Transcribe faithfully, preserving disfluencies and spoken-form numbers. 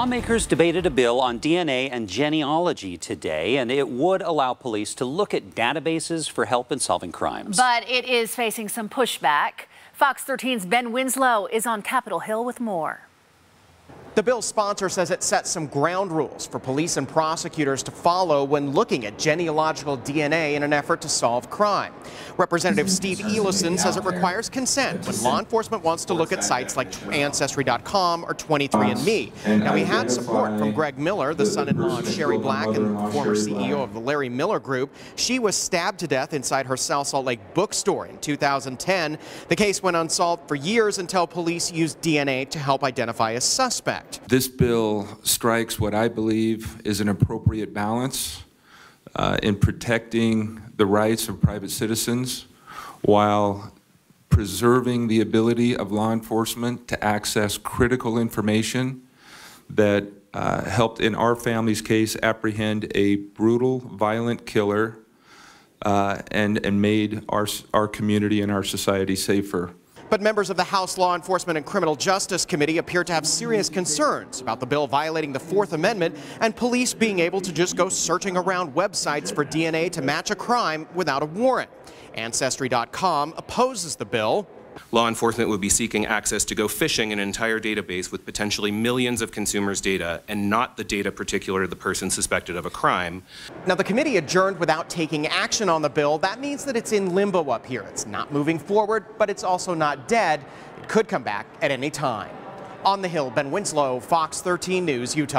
Lawmakers debated a bill on D N A and genealogy today, and it would allow police to look at databases for help in solving crimes. But it is facing some pushback. Fox thirteen's Ben Winslow is on Capitol Hill with more. The bill's sponsor says it sets some ground rules for police and prosecutors to follow when looking at genealogical D N A in an effort to solve crime. Representative Steve Eliason says it requires consent when law enforcement wants to look at sites like Ancestry dot com or twenty-three and me. Now, we had support from Greg Miller, the son-in-law of Sherry Black and former C E O of the Larry Miller Group. She was stabbed to death inside her South Salt Lake bookstore in two thousand ten. The case went unsolved for years until police used D N A to help identify a suspect. This bill strikes what I believe is an appropriate balance uh, in protecting the rights of private citizens while preserving the ability of law enforcement to access critical information that uh, helped, in our family's case, apprehend a brutal, violent killer uh, and, and made our, our community and our society safer. But members of the House Law Enforcement and Criminal Justice Committee appear to have serious concerns about the bill violating the Fourth Amendment and police being able to just go searching around websites for D N A to match a crime without a warrant. Ancestry dot com opposes the bill. Law enforcement would be seeking access to go fishing an entire database with potentially millions of consumers' data and not the data particular to the person suspected of a crime. Now, the committee adjourned without taking action on the bill. That means that it's in limbo up here. It's not moving forward, but it's also not dead. It could come back at any time. On the Hill, Ben Winslow, Fox thirteen News, Utah.